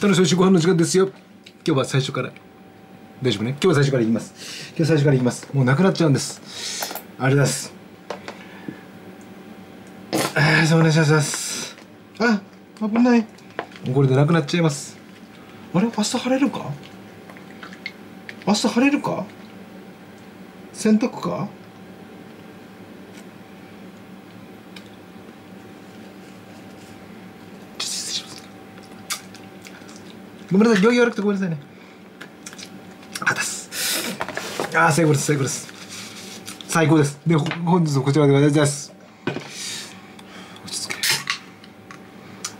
楽しいおいしいご飯の時間ですよ。今日は最初から大丈夫ね。今日は最初からいきます。今日最初からいきます。もうなくなっちゃうんです。ありがとうございます。お願いします。あ、危ない。もうこれでなくなっちゃいます。あれ、明日晴れるか？明日晴れるか？洗濯か？ごめんなさい、行儀悪くてごめんなさいね。あたす。ああ、最高です、最高です。最高です。で、本日のこちらでございます。落ち着け。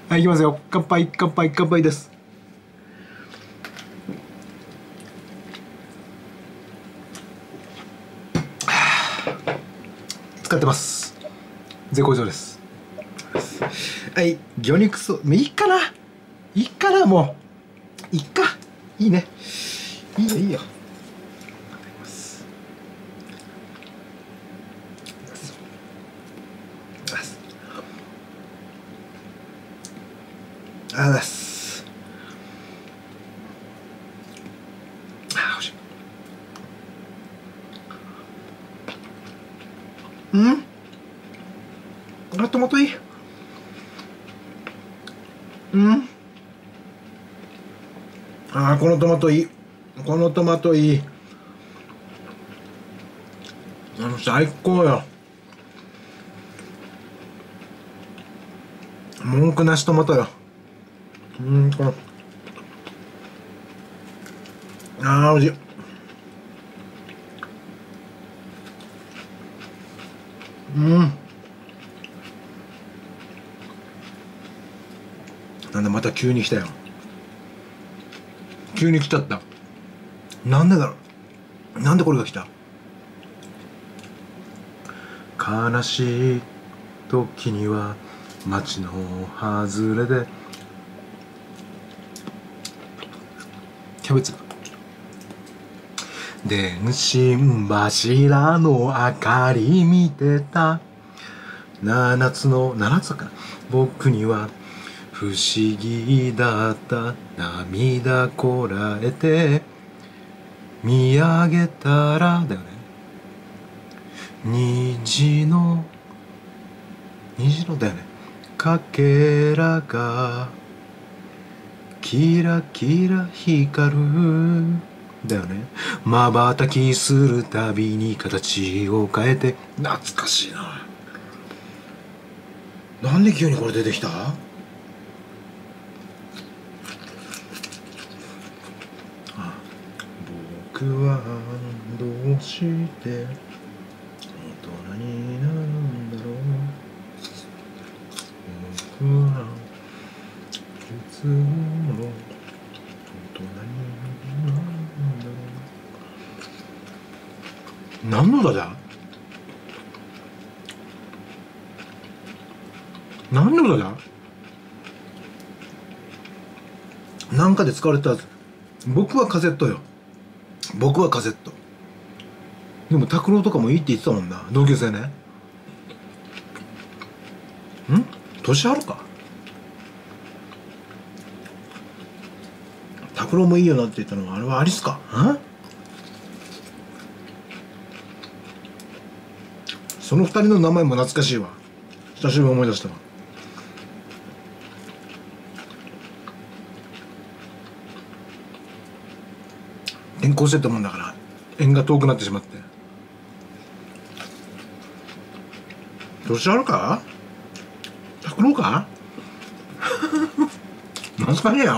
はい、行きますよ。乾杯、乾杯、乾杯です。使ってます。絶好調です。はい、魚肉ソース、いいかな。いいかな、もう。いっか、いいね、いいよいいよ。あざす。あ、おいしい。うん？あ、トマトいい。うん？ああ、このトマトいい。このトマトいい。最高よ。文句なしトマトよ。この。ああ、おいしい。なんだ、また急に来たよ。急に来ちゃった。なんでだろう。なんでこれが来た。悲しい時には街の外れで。キャベツ。電信柱の明かり見てた。7つかな。僕には。不思議だった涙こらえて見上げたらだよね。虹のだよね。かけらがキラキラ光るだよね。瞬きするたびに形を変えて。懐かしいな。なんで急にこれ出てきた？僕はどうして大人になるんだろう。僕はいつも大人になるんだろう。何の歌だ？何の歌だ？なんかで使われた。僕はカセットよ。僕はカセット。でも拓郎とかもいいって言ってたもんな、同級生ね。年あるか。拓郎もいいよなって言ったのはあれはアリスか。その二人の名前も懐かしいわ。久しぶりに思い出したわ。転校してたもんだから縁が遠くなってしまって。年あるか？拓郎か？懐かしいや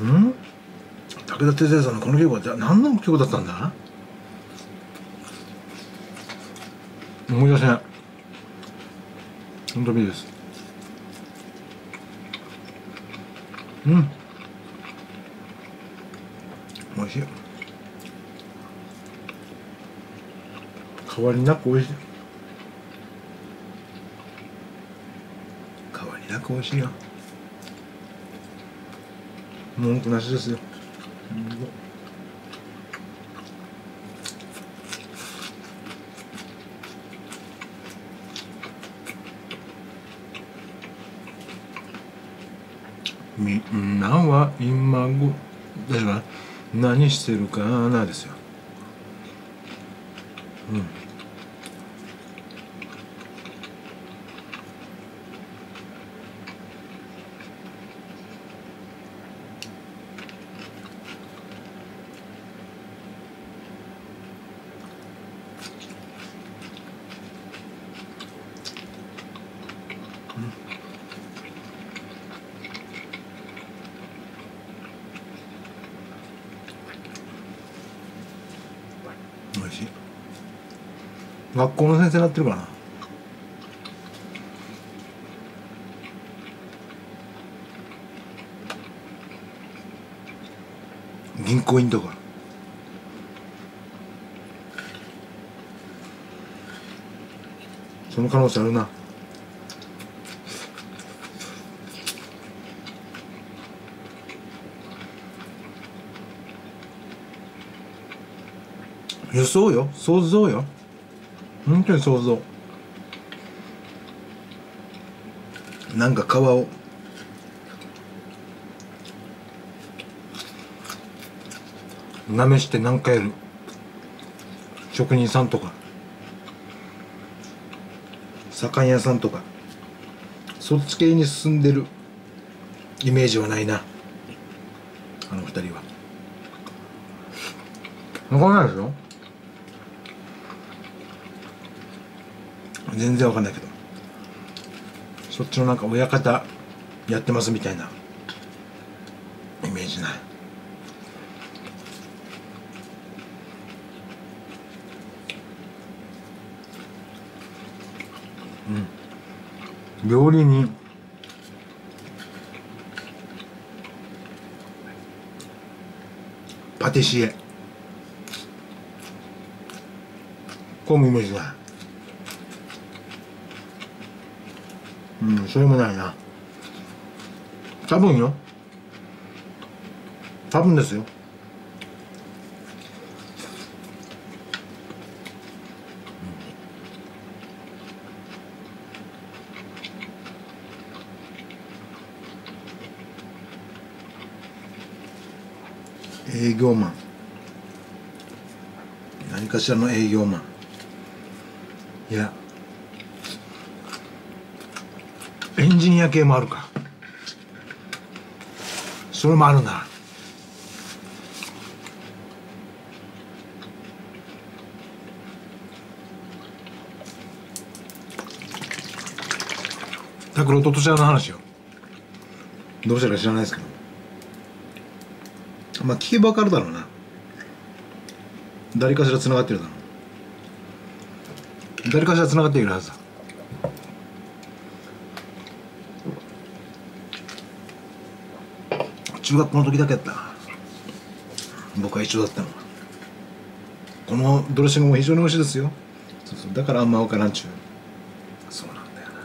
おい。武田鉄矢さんのこの曲はじゃあ何の曲だったんだ？思い出せない。本当にいいです。おいしい。変わりなくおいしい。変わりなくおいしいよ。文句なしですよ。みんなは今ご大丈夫かな、何してるかなですよ。学校の先生になってるかな。銀行員とか。その可能性あるな。予想よ、想像よ。本当に想像。なんか皮をなめして何回やる職人さんとか左官屋さんとか、そっち系に進んでるイメージはないな、あの二人は。分かんないでしょ、全然わかんないけど、そっちのなんか親方やってますみたいなイメージない。うん、料理人、パティシエ、こうもイメージない。うん、それもないな。多分よ。多分ですよ。営業マン。何かしらの営業マン。いや。エンジニア系もあるか。それもあるな。拓郎とトシャの話よ。どうしたか知らないですけど。まあ聞けばわかるだろうな。誰かしら繋がってるだろう。誰かしら繋がっているはずだ。中学の時だけやった。僕は一緒だったの。このドレッシングも非常に美味しいですよ。そうそう、だからあんま分からんちゅう。そうなんだよな。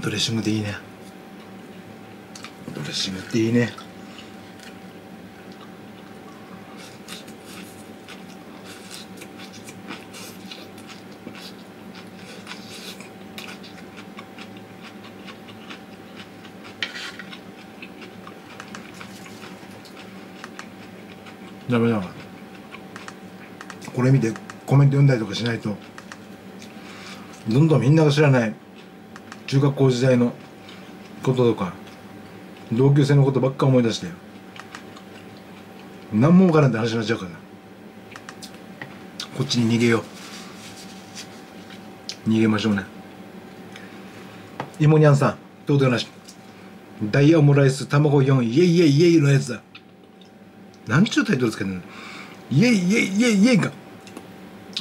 ドレッシングっていいね。ドレッシングっていいね。ダメだわ。これ見てコメント読んだりとかしないと、どんどんみんなが知らない中学校時代のこととか同級生のことばっか思い出して、何も分からんって話になっちゃうから、こっちに逃げよう。逃げましょうね。いもにゃんさん、どうでもなし。ダイヤオムライス卵4イエイイエイイエイのやつだ。なんちゅうタイトルつけてんの。イエイイエイイエイイエイか。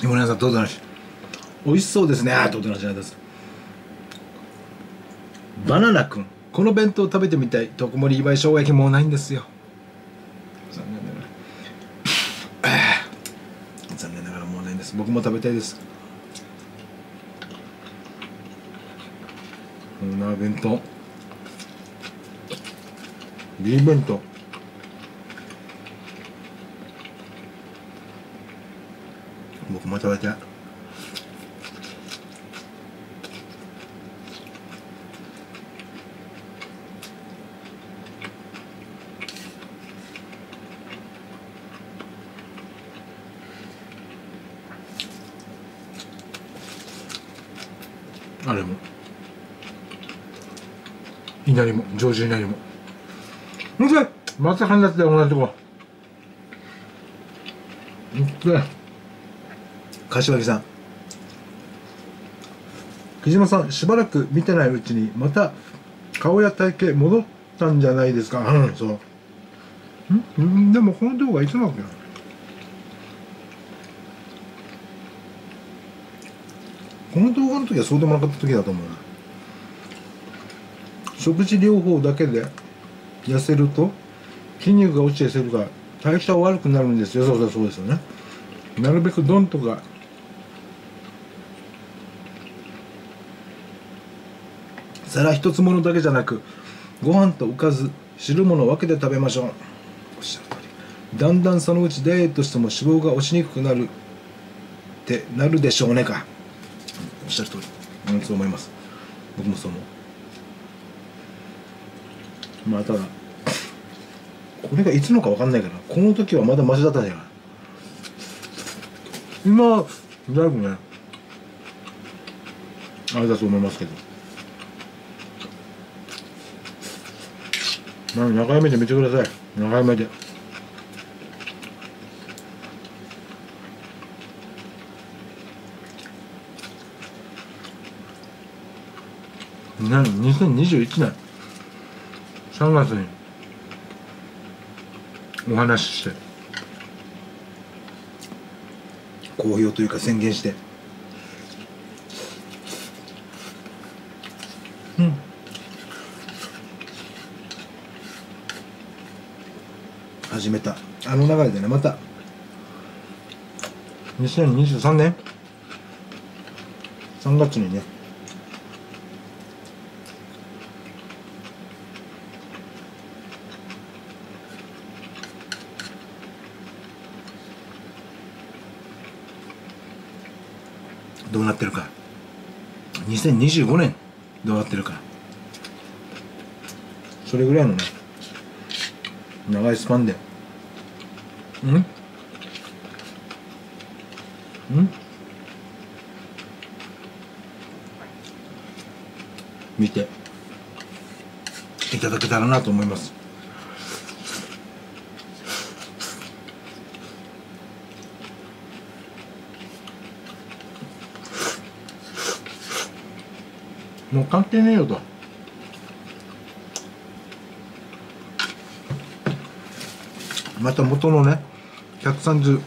いもにゃんさん、どうでもなし。美味しそうですね。ああ、どうぞ、こちらです。バナナくん、この弁当食べてみたい。特盛祝い生姜焼きもうないんですよ、残念ながら。残念ながらもうないんです。僕も食べたいです。こんな弁当、いい弁当。僕も食べたい。あれも稲荷も上州稲荷も見て、また半夏で同じとこ見て。柏木さん、木島さん、しばらく見てないうちにまた顔や体型戻ったんじゃないですか。うん、そう。でもこの動画いつなわけなの。この動画の時はそうでもなかった時だと思う。食事療法だけで痩せると筋肉が落ちて痩せるから代謝悪くなるんですよ。そうそう、そうですよね。なるべく丼とか皿一つものだけじゃなく、ご飯とおかず汁物を分けて食べましょう。おっしゃる通り。だんだんそのうちダイエットしても脂肪が落ちにくくなるってなるでしょうねか。おっしゃる通り。うん、そう思います。僕もそう思う。まあただこれがいつのか分かんないから、この時はまだマシだったんじゃない。今だいぶねあれだと思いますけど、長い目で見てください。長い目で。2021年3月にお話しして公表というか宣言して、うん、始めたあの流れでね、また2023年3月にね、どうなってるか、2025年どうなってるか、それぐらいのね長いスパンで、見ていただけたらなと思います。もう関係ねえよと。また元のね130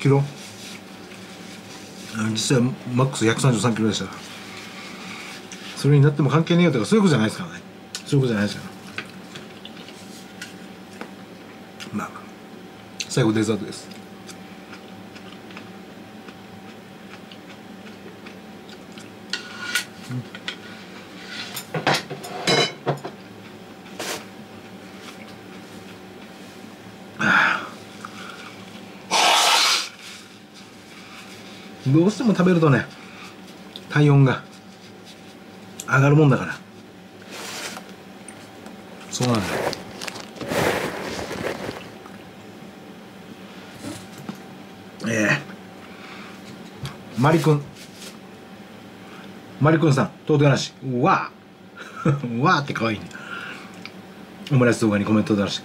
キロ、実際マックス133キロでしたから、それになっても関係ねえよとか、そういうことじゃないですからね。そういうことじゃないですから。まあ最後デザートです。どうしても食べるとね体温が上がるもんだから、そうなんだよ。マリくん、マリくんさん、とうとうなし、うわーわーって可愛いね。オムライス動画にコメントだし、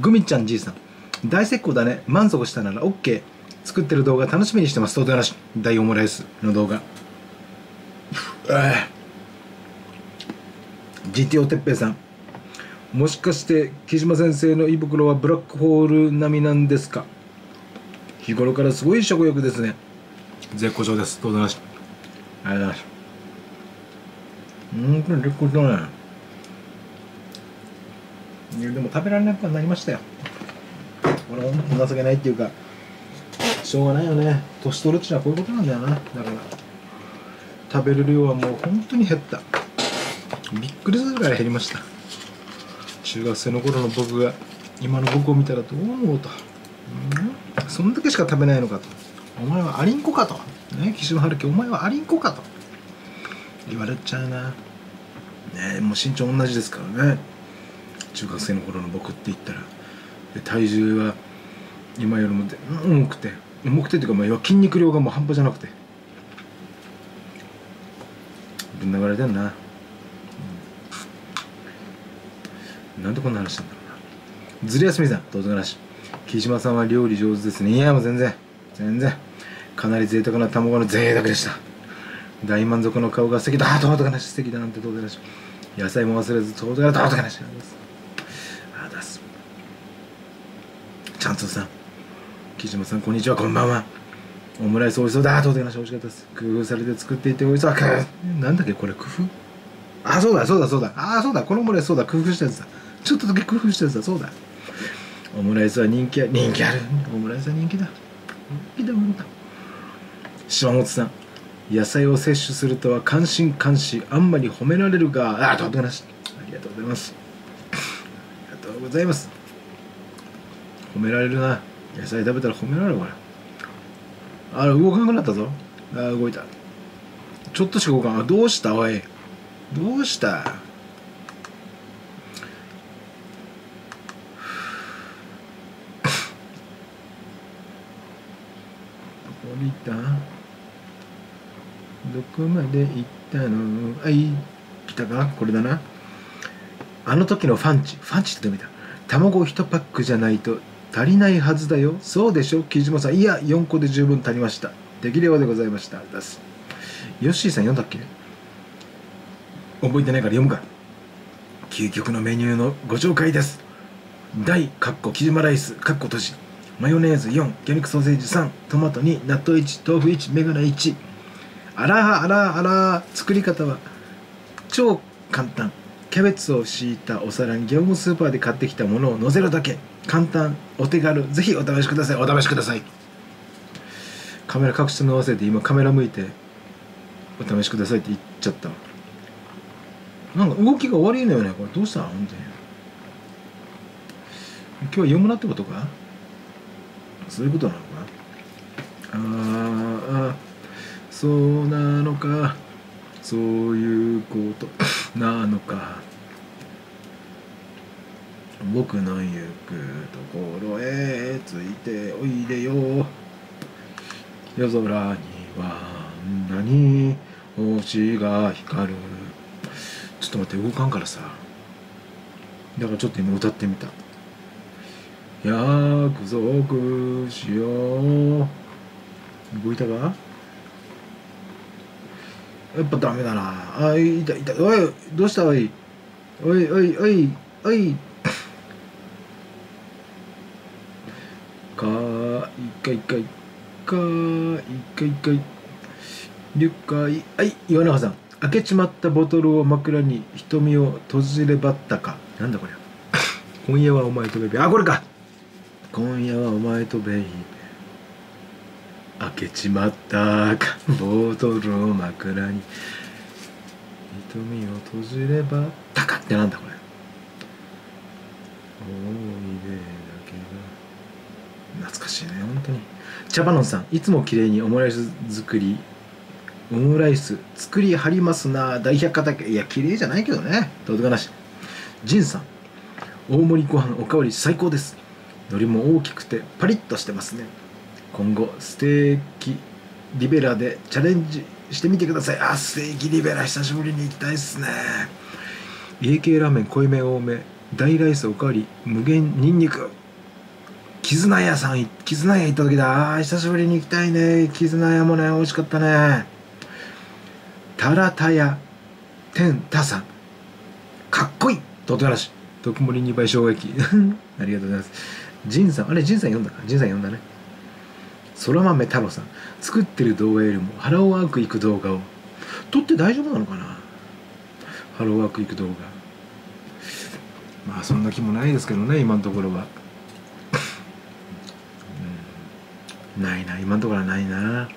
グミちゃんじいさん、大成功だね、満足したなら OK、作ってる動画楽しみにしてます。とうとうなし大オムライスの動画。GTO てっぺいさん、もしかして木島先生の胃袋はブラックホール並みなんですか。日頃からすごい食欲ですね。絶好調です。とうとうなし。ありがとうございます。本当に結構だね。でも食べられなくなりましたよ。俺も情けないっていうか、しょうがないよね。年取るってのはこういうことなんだよな。だから食べる量はもう本当に減った。びっくりするぐらい減りました。中学生の頃の僕が今の僕を見たらどう思うと、そんだけしか食べないのかと、お前はアリンコかと、ね、岸野春樹お前はアリンコかと言われちゃうな。ねえ、もう身長同じですからね、中学生の頃の僕って言ったら。で、体重は今よりも重くてっていうか、まあ、筋肉量がもう半端じゃなくてぶん流れてんな。なんでこんな話なんだろうな。ずる休みさん、どうぞなし。木島さんは料理上手ですね。いや、もう全然。かなり贅沢な卵の贅沢でした。大満足の顔が素敵だ。どうぞなし、素敵だなんてどうぞなし。野菜も忘れず、どうぞなし。ああ、出す。チャンツーさん、木島さん、こんにちは、こんばんは。オムライス美味しそうだ。どうぞなし、美味しかったです。工夫されて作っていて美味しそう。なんだっけ、これ、工夫？あ、そうだ。あ、そうだ。このオムライスそうだ。工夫したやつだ。ちょっとだけ工夫したやつだ。そうだ。オムライスは人気ある。オムライスは人気だ。島本さん、野菜を摂取するとは関心関心、あんまり褒められるが、ありがとうございます。ありがとうございます。褒められるな。野菜食べたら褒められるから。あれ、動かなくなったぞ。あ、動いた。ちょっとしか動かん。あ、どうしたおい。どうした。どこまで行ったの。あい、来たか、これだな。あの時のファンチって見た。卵1パックじゃないと足りないはずだよ。そうでしょ木島さん。いや、4個で十分足りました。適量でございました。出す。ヨッシーさん、読んだっけ、覚えてないから読むか。究極のメニューのご紹介です。大キジマライス閉じ、マヨネーズ4、魚肉ソーセージ3、トマト2、納豆1、豆腐1、メガネ1。あら、作り方は超簡単。キャベツを敷いたお皿に業務スーパーで買ってきたものをのせるだけ。簡単、お手軽、ぜひお試しください。カメラ隠しての忘れて、今カメラ向いてお試しくださいって言っちゃった。なんか動きが悪いのよね、これ。どうしたの本当に。今日は読むなってことか、そういうことなのかな。ああ、そうなのか、そういうことなのか。僕の行くところへついておいでよ。夜空には何星が光る。ちょっと待って、動かんからさ。だからちょっと今歌ってみた。約束しよう。動いたか？やっぱダメだな。あ、いた。おい、どうしたおい。おい。一回。了解。はい、岩永さん。開けちまったボトルを枕に瞳を閉じればったか。なんだこれ。今夜はお前とベビー。あ、これか。今夜はお前とベイビー、開けちまったかボトルを枕に瞳を閉じればたかってなんだこれ。思い出だけが懐かしいね本当に。茶葉のさん、いつも綺麗にオムライス作りはりますな。大百科だけ。いや、綺麗じゃないけどね。どうでかなし。ジンさん、大盛りご飯おかわり最高です。海苔も大きくてパリッとしてますね。今後ステーキリベラでチャレンジしてみてください。あ、ステーキリベラ久しぶりに行きたいっすね。家系ラーメン濃いめ多め、大ライスおかわり無限ニンニク。絆屋行った時だ。あ、久しぶりに行きたいね。絆屋もね、美味しかったね。タラタヤ天田さん、かっこいい。とってもらしい。特盛2倍衝撃ありがとうございます。仁さん、あれ、仁さん読んだね。そら豆太郎さん、作ってる動画よりも腹をワークいく動画を人って大丈夫なのかな、ハローワーク行く動画。まあそんな気もないですけどね、今のところは。うん、ないな、今のところはないな。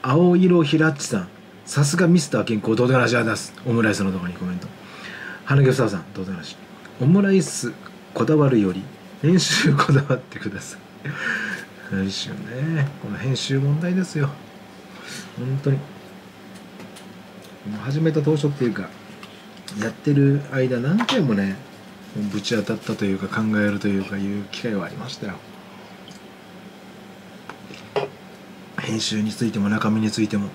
青色ひらっちさん、さすがミスター健康、どうでなしあ出す。オムライスの動画にコメント。花毛ふさわさん、どうでなし。オムライスこだわるより練習こだわってください。編集ね、この編集問題ですよ、本当に。始めた当初っていうか、やってる間何回もね、ぶち当たったというか、考えるというかいう機会はありましたよ。編集についても中身についても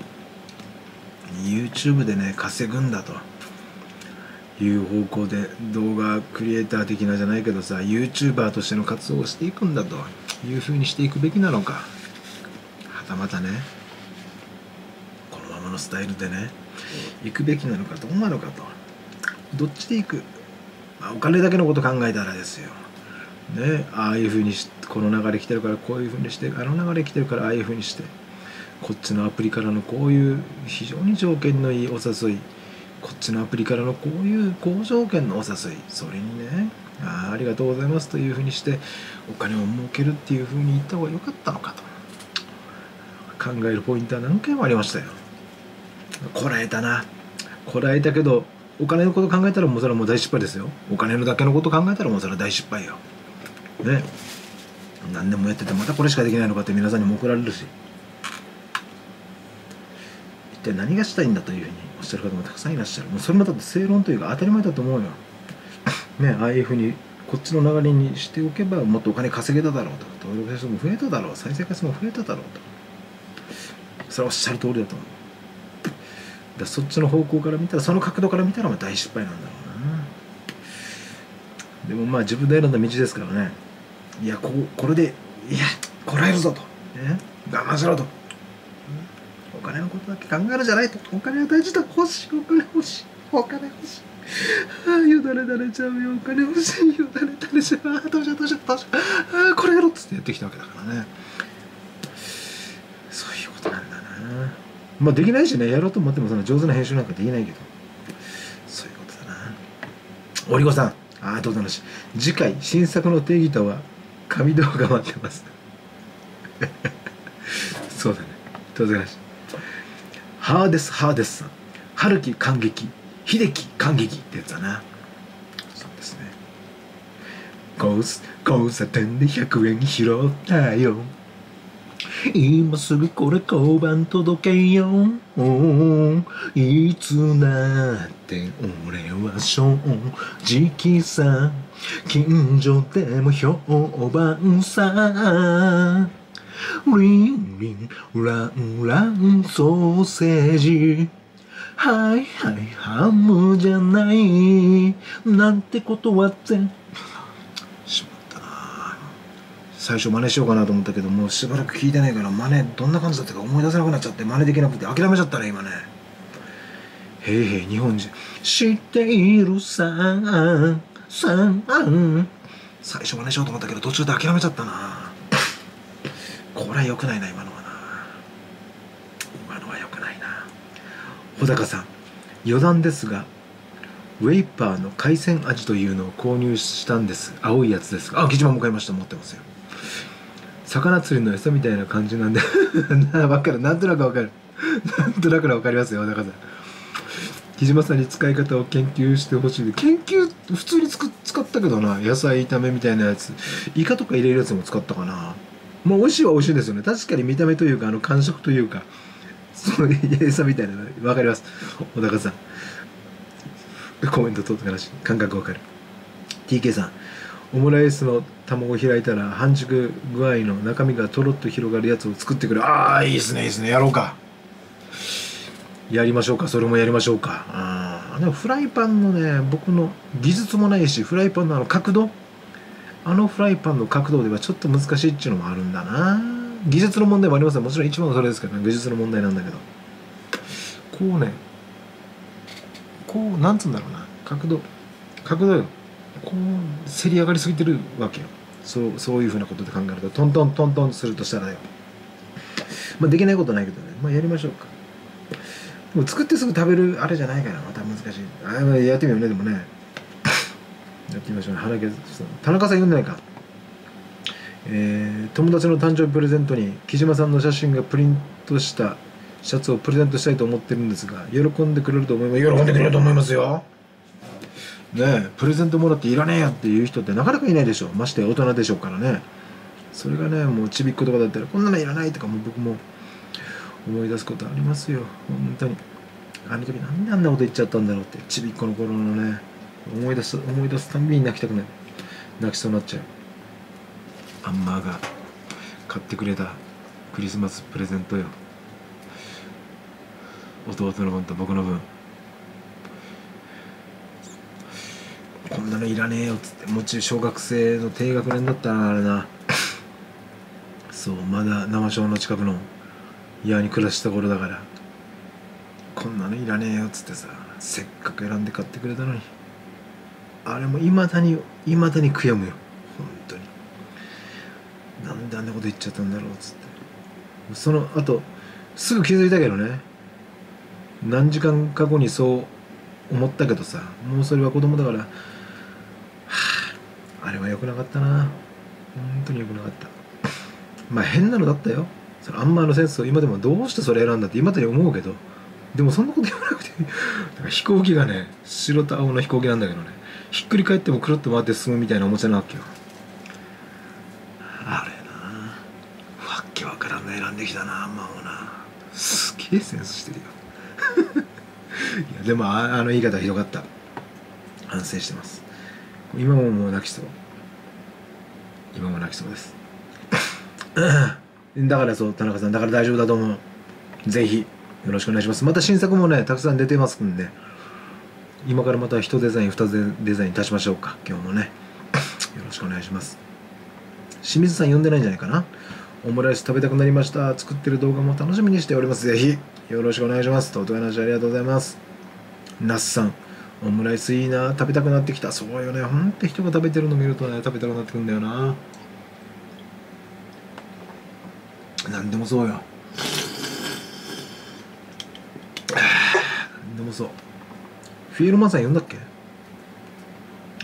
YouTube でね、稼ぐんだという方向で、動画クリエイター的なじゃないけどさ、 YouTuber としての活動をしていくんだというふうにしていくべきなのか、はたまたね、このままのスタイルでね行くべきなのか、どうなのかと、どっちで行く、まあ、お金だけのこと考えたらですよね、ああいうふうにこの流れ来てるからこういうふうにして、あの流れ来てるからああいうふうにして、こっちのアプリからのこういう非常に条件のいいお誘い、こっちのアプリからのこういう好条件のお誘い、それにね、 ありがとうございますというふうにしてお金を儲けるっていうふうに言った方が良かったのかと考えるポイントは何回もありましたよ。こらえたな、こらえたけど、お金のこと考えたらもうそれはもう大失敗ですよ。お金のだけのこと考えたらもうそれは大失敗よね。何でもやっててまたこれしかできないのかって皆さんにも怒られるし、一体何がしたいんだというふうにおっしゃる方もたくさんいらっしゃる。もうそれもだって正論というか当たり前だと思うよ。ね、ああいうふうにこっちの流れにしておけばもっとお金稼げただろうとか、登録者数も増えただろう、再生回数も増えただろうと、それはおっしゃる通りだと思う。だそっちの方向から見たら、その角度から見たら大失敗なんだろうな。でもまあ自分で選んだ道ですからね。いや、これでいやこらえるぞと、ね、我慢しろと。お金のことだけ考えるじゃないと。お金は大事だ。欲しい。お金欲しい。お金欲しい。ああ、よだれ垂れちゃうよ。お金欲しい。よだれ垂れちゃう。ああ、どうしようどうしようどうしよう。ああ、これやろうっつってやってきたわけだからね。そういうことなんだな。まあできないしね、やろうと思ってもその上手な編集なんかできないけど。そういうことだな。おりこさん。ああ、どうぞなし。次回、新作の定義とは、神動画待ってます。そうだね。どうぞなし。ハーデスハーデスさん、春樹感激、秀樹感激ってやつだな。そうですね。交差点で100円拾ったよ。今すぐこれ交番届けよう。いつだって俺は正直さ。近所でも評判さ。リンリンランランソーセージ、はいはいハムじゃないなんてことはってしまったな。最初真似しようかなと思ったけど、もうしばらく聞いてないから真似どんな感じだったか思い出せなくなっちゃって、真似できなくて諦めちゃったね今ね。へいへい、日本人知っているささん、最初真似しようと思ったけど途中で諦めちゃったな。これは良くないな、今のはな。今のは良くないな。穂高さん、余談ですが、ウェイパーの海鮮味というのを購入したんです。青いやつですが。あ、木島も買いました。持ってますよ。魚釣りの餌みたいな感じなんで。わかる。なんとなくわかる。なんとなくわかりますよ、穂高さん。木島さんに使い方を研究してほしい。研究、普通に使ったけどな。野菜炒めみたいなやつ。イカとか入れるやつも使ったかな。もう美味しいは美味しいですよね。確かに見た目というか、感触というか、その餌みたいなの分かります。小高さん。コメント通ったからし、感覚分かる。TK さん。オムライスの卵を開いたら、半熟具合の中身がとろっと広がるやつを作ってくる。ああ、いいですね、いいですね。やろうか。やりましょうか。それもやりましょうか。ああ。でもフライパンのね、僕の技術もないし、フライパンの角度、フライパンの角度ではちょっと難しいっていうのもあるんだな。技術の問題もありますよ。もちろん一番はそれですけどね。技術の問題なんだけど。こうね、こう、なんつうんだろうな。角度よ。こう、せり上がりすぎてるわけよ。そういうふうなことで考えると、トントントントンするとしたらよ。まあ、できないことないけどね。まあ、やりましょうか。でも作ってすぐ食べるあれじゃないからまた難しい。あ、やってみようね。でもねやってみましょうね。田中さん読んでないか。友達の誕生日プレゼントに木島さんの写真がプリントしたシャツをプレゼントしたいと思ってるんですが、喜んでくれると思います。喜んでくれると思いますよね。えプレゼントもらっていらねえやっていう人ってなかなかいないでしょう。まして大人でしょうからね。それがねもうちびっ子とかだったらこんなのいらないとかも僕も思い出すことありますよ。本当にあの時なんであんなこと言っちゃったんだろうってちびっ子の頃のね思い出すたんびに泣きたくない。泣きそうになっちゃう。アンマーが買ってくれたクリスマスプレゼントよ。弟の分と僕の分。こんなのいらねえよっつって、もう中小学生の低学年だったなあれな。そうまだ生小の近くの家に暮らした頃だから、こんなのいらねえよっつってさ、せっかく選んで買ってくれたのに、あれもいまだに悔やむよ。本当に。なんであんなこと言っちゃったんだろうっつって。その後すぐ気づいたけどね、何時間か後にそう思ったけどさ、もうそれは子供だから、はあ、あれは良くなかったな。本当に良くなかった。まあ変なのだったよ。そのアンマーのセンスを今でもどうしてそれ選んだって今だに思うけど、でもそんなこと言わなくていい。だから飛行機がね、白と青の飛行機なんだけどね、ひっくり返ってもくるっと回って進むみたいなおもちゃなわけよ。あれなあ、わっけわからんの選んできたな。アンマーもな、すげえセンスしてるよ。いやでもあの言い方ひどかった。反省してます。今ももう泣きそう。今も泣きそうです。だからそう田中さん、だから大丈夫だと思う。ぜひよろしくお願いします。また新作もねたくさん出てますんで、今からまた1デザイン2デザイン足しましょうか。今日もねよろしくお願いします。清水さん呼んでないんじゃないかな。オムライス食べたくなりました。作ってる動画も楽しみにしております。ぜひよろしくお願いします。ととい話ありがとうございます。那須さん、オムライスいいな、食べたくなってきた。そうよね、ほんと人が食べてるの見るとね食べたくなってくんだよな。なんでもそうよ。なんでもそう。フィエルマンさん読んだっけ。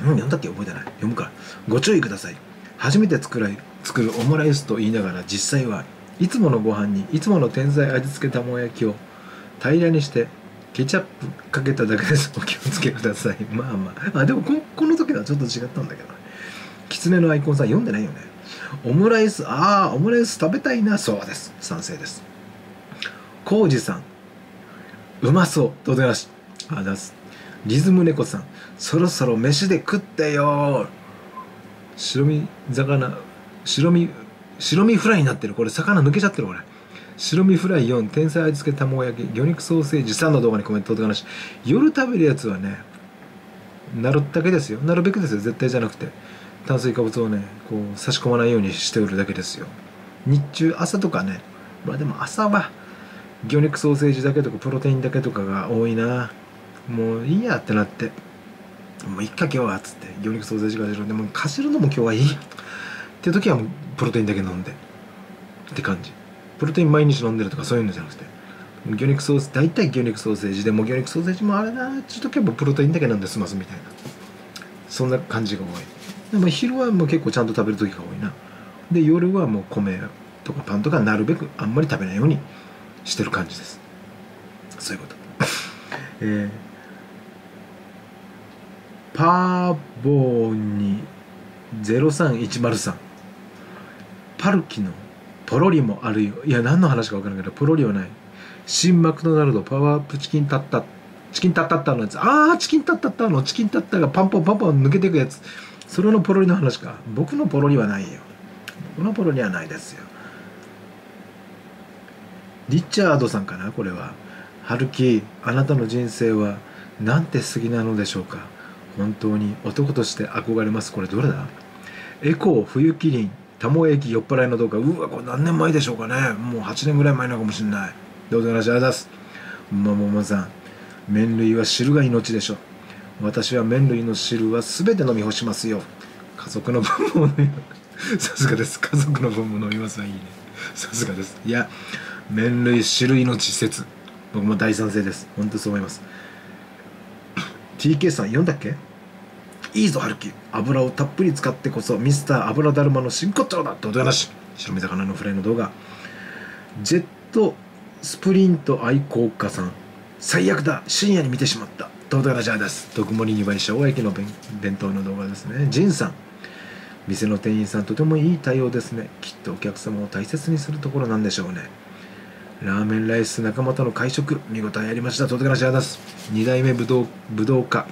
読んだっけ、覚えてない。読むからご注意ください。初めて作るオムライスと言いながら、実際はいつものご飯にいつもの天才味付け卵焼きを平らにしてケチャップかけただけです。お気をつけください。まあまあ、あでもこの時はちょっと違ったんだけどね。キツネのアイコンさん読んでないよね。オムライス、ああオムライス食べたいな。そうです、賛成です。コウジさん、うまそう。どうぞよし。あだす。リズム猫さん、そろそろ飯で食ってよ。白身フライになってる。これ魚抜けちゃってる。これ白身フライ4、天才味付け卵焼き、魚肉ソーセージ3の動画にコメントとかなし。夜食べるやつはねなるだけですよ。なるべくですよ。絶対じゃなくて炭水化物をねこう差し込まないようにしておるだけですよ。日中朝とかね、まあでも朝は魚肉ソーセージだけとかプロテインだけとかが多いな。もういいやってなって、もういっか今日はっつって魚肉ソーセージが出るんで、もうかじるのも今日はいいって時はもうプロテインだけ飲んでって感じ。プロテイン毎日飲んでるとかそういうのじゃなくて、魚肉ソーセージ大体魚肉ソーセージでも魚肉ソーセージもあれなちょっとけばプロテインだけ飲んで済ますみたいな、そんな感じが多い。でも昼はもう結構ちゃんと食べる時が多いな。で夜はもう米とかパンとかなるべくあんまり食べないようにしてる感じです。そういうこと。パーボーニ03103、パルキのポロリもあるよ。いや何の話か分からんけどポロリはない。新マクドナルドパワーアップチキンタッタ、チキンタッタッタのやつ。ああチキンタッタッタのチキンタッタがパンポンパンポン抜けていくやつ。それのポロリの話か。僕のポロリはないよ。僕のポロリはないですよ。リチャードさんかなこれは。春樹、あなたの人生はなんて素敵なのでしょうか。本当に男として憧れます。これどれだ。エコー冬キリン玉尾駅酔っ払いの動画。うわこれ何年前でしょうかね。もう8年ぐらい前なのかもしれない。どうぞよろしくお願いします。もももさん、麺類は汁が命でしょ。私は麺類の汁は全て飲み干しますよ。家族の分も飲みます。さすがです。家族の分も飲みますはいいね。さすがです。いや麺類汁命説僕も大賛成です。本当そう思います。 TK さん読んだっけ。いいぞ春樹、油をたっぷり使ってこそミスター油だるまの真骨頂だってことやなし。白身魚のフライの動画。ジェットスプリント愛好家さん、最悪だ深夜に見てしまったってことやなしゃです。特盛り2倍小駅の弁当の動画ですね。ジンさん、店の店員さんとてもいい対応ですね。きっとお客様を大切にするところなんでしょうね。ラーメンライス仲間との会食見応えありました。とても幸せです。2代目ぶどう家。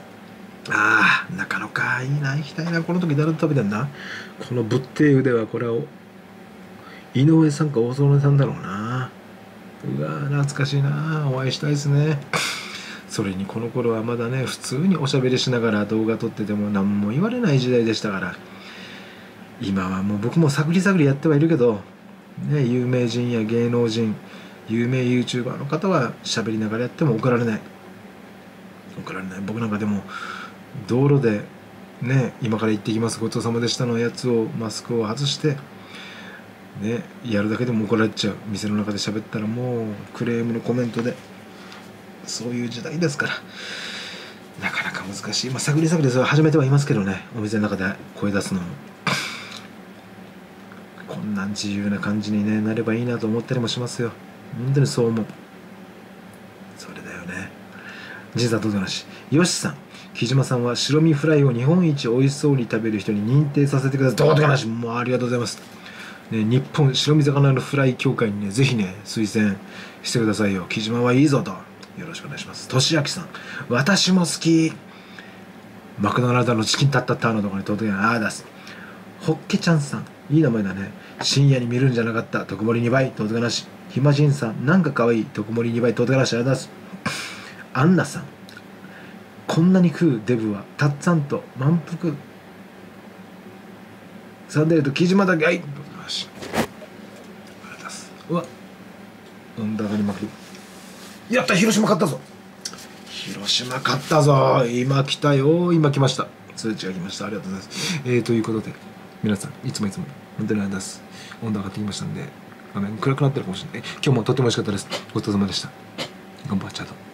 ああ中野か、いいな、行きたいな。この時誰と食べてんな。このぶっていう腕はこれを井上さんか大園さんだろうな。うわ懐かしいな、お会いしたいですね。それにこの頃はまだね、普通におしゃべりしながら動画撮ってても何も言われない時代でしたから。今はもう僕も探り探りやってはいるけどね、有名人や芸能人、有名 YouTuber の方は喋りながらやっても怒られない。僕なんかでも道路でね、今から行ってきますごちそうさまでしたのやつをマスクを外してねやるだけでも怒られちゃう。店の中で喋ったらもうクレームのコメントで、そういう時代ですからなかなか難しい。まあ探り探りそれは始めてはいますけどね、お店の中で声出すのも。こんな自由な感じに、ね、なればいいなと思ったりもしますよ。本当にそう思う。それだよね。仁さんどうぞなし。よしさん、木島さんは白身フライを日本一美味しそうに食べる人に認定させてください。どうぞなし。もうありがとうございます。ね、日本白身魚のフライ協会にね、ぜひね、推薦してくださいよ。木島はいいぞと。よろしくお願いします。としあきさん、私も好き。マクドナルドのチキンタッタッターのところに届けない。ああ、出す。ホッケちゃんさん、いい名前だね。深夜に見るんじゃなかった。特盛り2倍、とどかなし。ひまじんさん、なんかかわいい。特盛り2倍、とどかなし。ありがとうございます。アンナさん、こんなに食うデブは、たっさんと満腹。サンデルと木島だけ、はい。とどかなし。ありがとうございます。うわ。うんだがりまくり。やった、広島勝ったぞ。広島勝ったぞ。今来たよ。今来ました。通知が来ました。ありがとうございます。ということで。皆さん、いつもいつも本当にありがとうございます。温度上がってきましたんで画面暗くなってるかもしれない。今日もとっても美味しかったです。ごちそうさまでした。頑張っちゃうと。